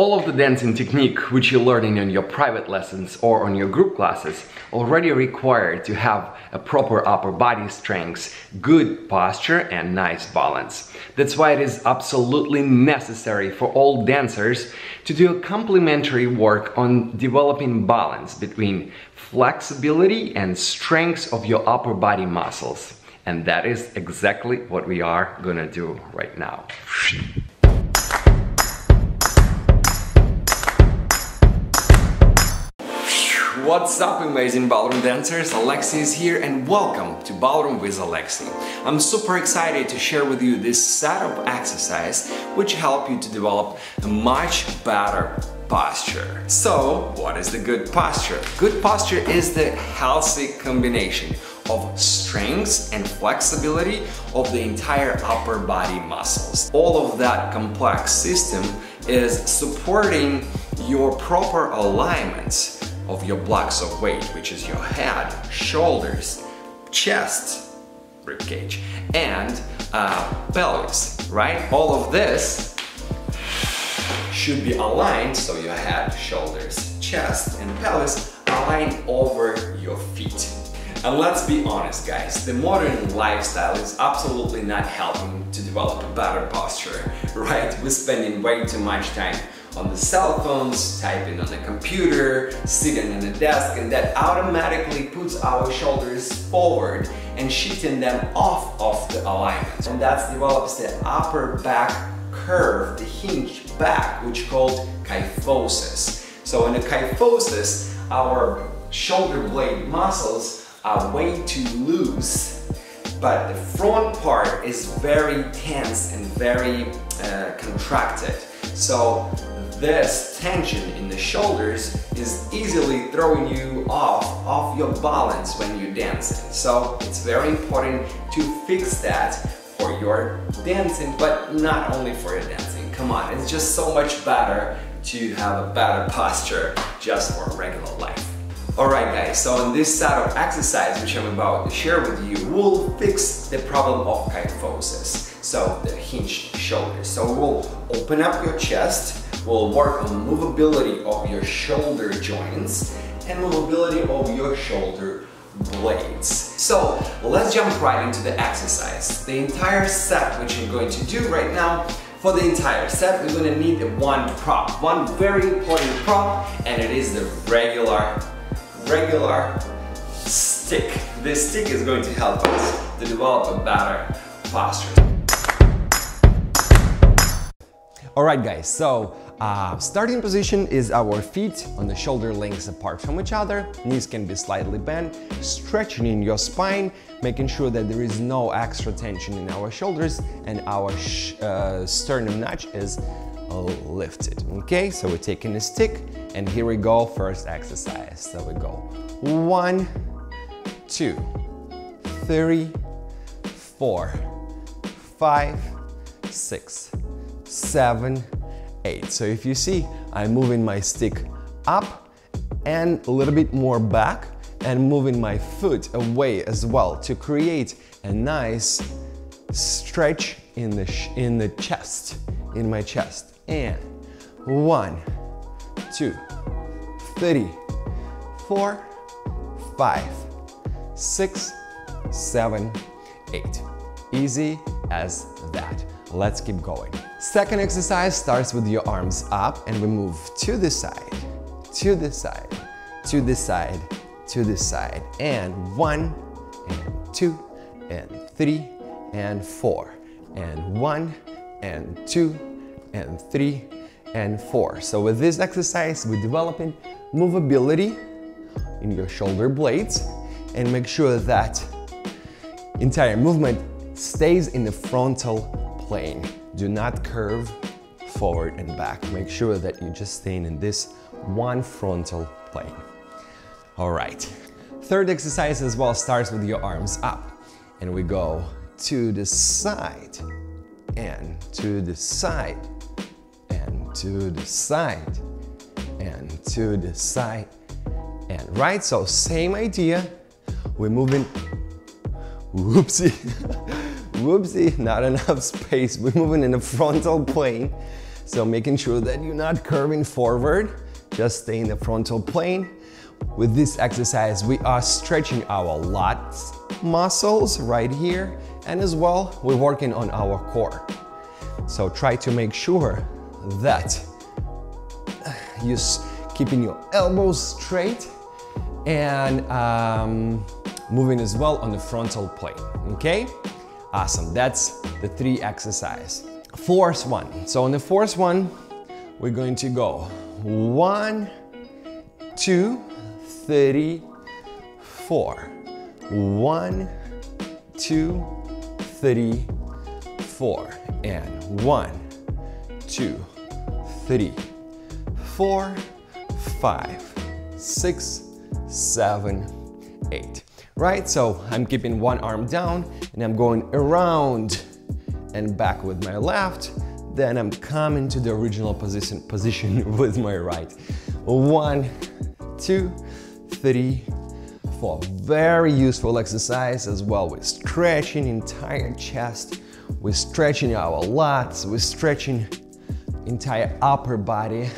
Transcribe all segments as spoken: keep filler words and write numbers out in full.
All of the dancing technique which you're learning on your private lessons or on your group classes already require to have a proper upper body strength, good posture and nice balance. That's why it is absolutely necessary for all dancers to do a complementary work on developing balance between flexibility and strength of your upper body muscles. And that is exactly what we are gonna do right now. What's up, amazing ballroom dancers? Alexey is here and welcome to Ballroom with Alexey. I'm super excited to share with you this set of exercises which help you to develop a much better posture. So, what is the good posture? Good posture is the healthy combination of strength and flexibility of the entire upper body muscles. All of that complex system is supporting your proper alignments of your blocks of weight, which is your head, shoulders, chest, ribcage, and uh, pelvis, right? All of this should be aligned, so your head, shoulders, chest, and pelvis align over your feet. And let's be honest, guys, the modern lifestyle is absolutely not helping to develop a better posture, right? We're spending way too much time on the cell phones, typing on the computer, sitting on the desk, and that automatically puts our shoulders forward and shifting them off of the alignment. And that develops the upper back curve, the hinged back, which is called kyphosis. So in a kyphosis, our shoulder blade muscles are way too loose, but the front part is very tense and very uh, contracted. So this tension in the shoulders is easily throwing you off of your balance when you're dancing. So it's very important to fix that for your dancing, but not only for your dancing. Come on, it's just so much better to have a better posture just for regular life. Alright guys, so in this set of exercises which I'm about to share with you, we'll fix the problem of kyphosis, so the hinged shoulders. So we'll open up your chest, we'll work on movability of your shoulder joints and movability of your shoulder blades. So let's jump right into the exercise. The entire set which I'm going to do right now, for the entire set we're going to need one prop, one very important prop, and it is the regular regular stick. This stick is going to help us to develop a better posture. Alright guys, so uh, starting position is our feet on the shoulder lengths apart from each other, knees can be slightly bent, stretching in your spine, making sure that there is no extra tension in our shoulders and our sh uh, sternum notch is lifted. Okay, so we're taking a stick and here we go, first exercise. So we go one, two, three, four, five, six, seven, eight. So if you see, I'm moving my stick up and a little bit more back and moving my foot away as well to create a nice stretch in the, sh in the chest, in my chest. And one, two, three, four, five, six, seven, eight. Easy as that. Let's keep going. Second exercise starts with your arms up and we move to this side, to this side, to this side, to this side. And one, and two, and three, and four, and one, and two, and three, and four. So with this exercise, we're developing movability in your shoulder blades and make sure that entire movement stays in the frontal plane. Do not curve forward and back. Make sure that you're just staying in this one frontal plane. All right. Third exercise as well starts with your arms up. And we go to the side and to the side and to the side and to the side and right. So same idea. We're moving. Whoopsie. Whoopsie, not enough space. We're moving in the frontal plane. So making sure that you're not curving forward, just stay in the frontal plane. With this exercise, we are stretching our lats muscles right here, and as well, we're working on our core. So try to make sure that you're keeping your elbows straight and um, moving as well on the frontal plane, okay? Awesome, that's the three exercise. Fourth one, so on the fourth one, we're going to go one, two, three, four. One, two, three, four. And one, two, three, four, five, six, seven, eight. Right, so I'm keeping one arm down and I'm going around and back with my left. Then I'm coming to the original position, position with my right. One, two, three, four. Very useful exercise as well. We're stretching entire chest. We're stretching our lats. We're stretching entire upper body.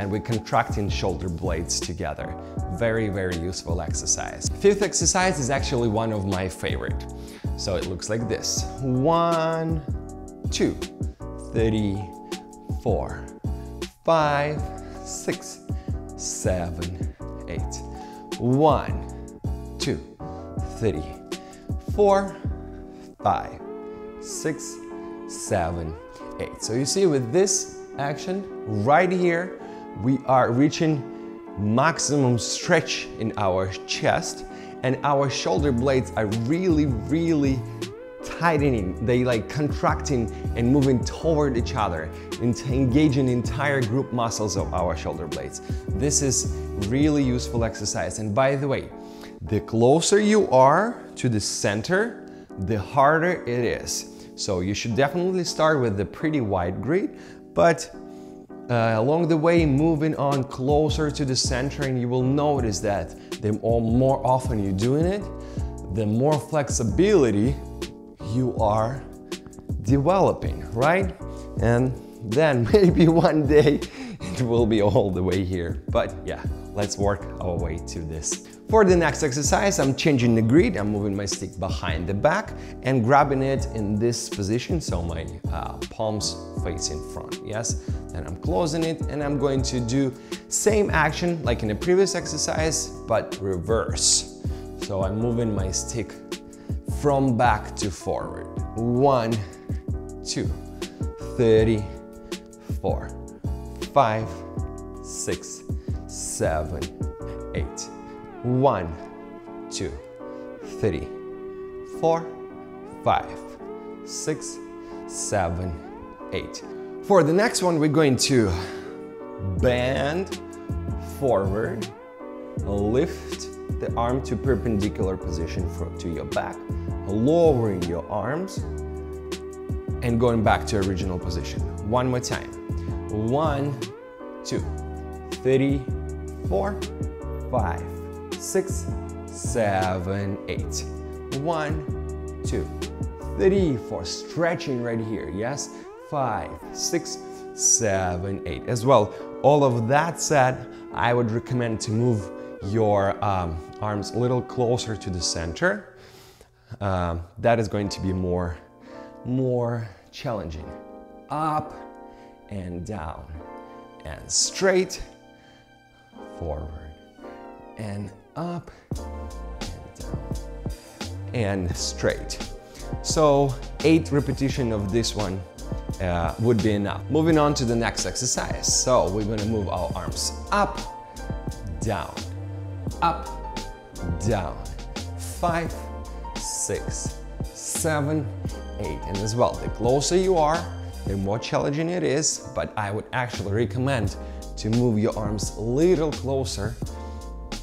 And we're contracting shoulder blades together. Very, very useful exercise. Fifth exercise is actually one of my favorite. So it looks like this. One, two, three, four, five, six, seven, eight. One, two, three, four, five, six, seven, eight. So you see with this action right here, we are reaching maximum stretch in our chest, and our shoulder blades are really, really tightening. They like contracting and moving toward each other, engaging entire group muscles of our shoulder blades. This is really useful exercise. And by the way, the closer you are to the center, the harder it is. So you should definitely start with a pretty wide grid, but Uh, along the way, moving on closer to the center, and you will notice that the more often you're doing it, the more flexibility you are developing, right? And then maybe one day it will be all the way here. But yeah, let's work our way to this. For the next exercise, I'm changing the grid. I'm moving my stick behind the back and grabbing it in this position, so my uh, palms face in front, yes? Then I'm closing it, and I'm going to do same action like in the previous exercise, but reverse. So I'm moving my stick from back to forward. One, two, three, four, five, six, seven, eight. One, two, three, four, five, six, seven, eight. For the next one, we're going to bend forward, lift the arm to perpendicular position for, to your back, lowering your arms and going back to original position. One more time. One, two, three, four, five, six, seven, eight. One, two, three, four. Stretching right here, yes? Five, six, seven, eight. As well, all of that said, I would recommend to move your um, arms a little closer to the center. Um, that is going to be more, more challenging. Up and down and straight, forward and up and down and straight. So eight repetition of this one uh, would be enough. Moving on to the next exercise. So we're gonna move our arms up, down, up, down, five, six, seven, eight. And as well, the closer you are, the more challenging it is, but I would actually recommend to move your arms a little closer,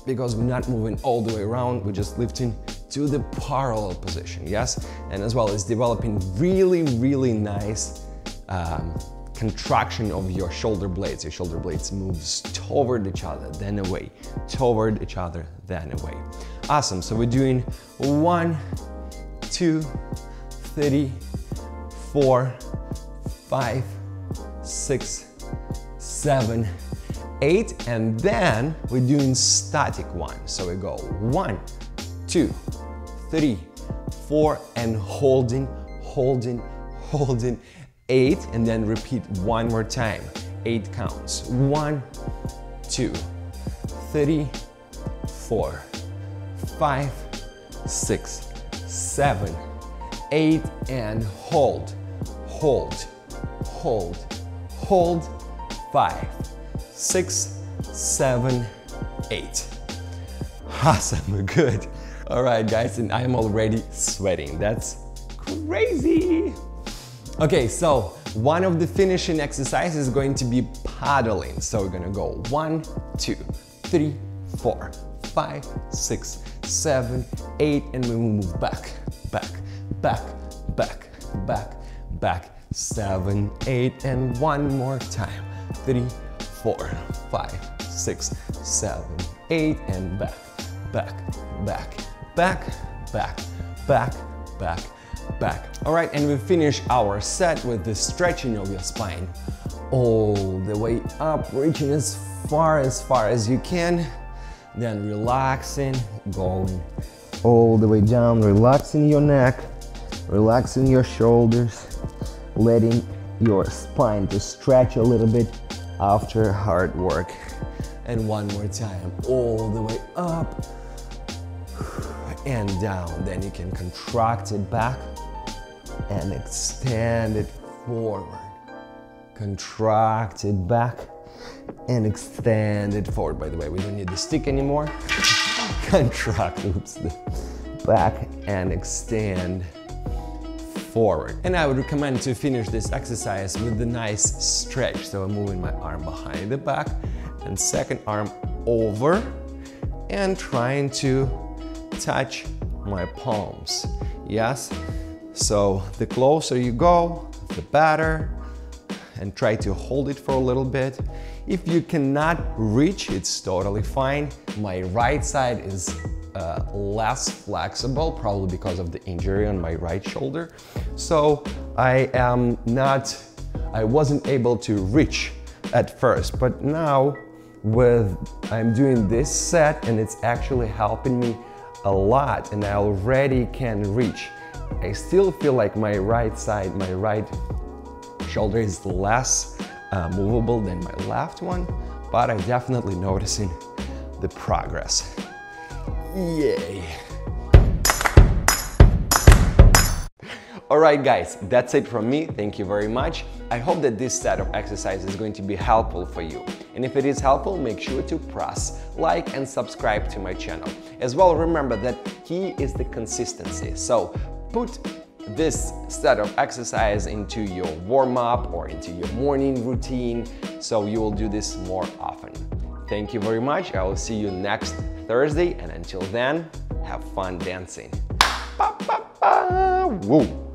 because we're not moving all the way around, we're just lifting to the parallel position, yes? And as well, it's developing really, really nice um, contraction of your shoulder blades. Your shoulder blades moves toward each other, then away, toward each other, then away. Awesome, so we're doing one, two, three, four, five, six, seven, eight, and then we're doing static one. So we go one, two, three, four, and holding, holding, holding, eight, and then repeat one more time. Eight counts. One, two, three, four, five, six, seven, eight, and hold, hold, hold, hold, five, six, seven, eight. Awesome, good. All right, guys, and I'm already sweating. That's crazy. Okay, so one of the finishing exercises is going to be paddling. So we're gonna go one, two, three, four, five, six, seven, eight, and we move back, back, back, back, back, back, seven, eight, and one more time. Three, four, five, six, seven, eight, and back, back, back, back, back, back, back, back. All right, and we finish our set with the stretching of your spine all the way up, reaching as far as far as you can, then relaxing, going all the way down, relaxing your neck, relaxing your shoulders, letting your spine to stretch a little bit after hard work. And one more time, all the way up and down. Then you can contract it back and extend it forward. Contract it back and extend it forward. By the way, we don't need the stick anymore. Contract, oops, back and extend forward. And I would recommend to finish this exercise with a nice stretch. So I'm moving my arm behind the back and second arm over and trying to touch my palms. Yes? So the closer you go, the better. And try to hold it for a little bit. If you cannot reach, it's totally fine. My right side is uh, less flexible, probably because of the injury on my right shoulder. So I am not, I wasn't able to reach at first, but now with, I'm doing this set and it's actually helping me a lot and I already can reach. I still feel like my right side, my right shoulder is less uh, movable than my left one, but I'm definitely noticing the progress. Yay! All right, guys, that's it from me. Thank you very much. I hope that this set of exercises is going to be helpful for you. And if it is helpful, make sure to press like and subscribe to my channel. As well, remember that key is the consistency. So put this set of exercise into your warm-up or into your morning routine, so you will do this more often. Thank you very much. I will see you next Thursday, and until then, have fun dancing. Ba, ba, ba. Woo.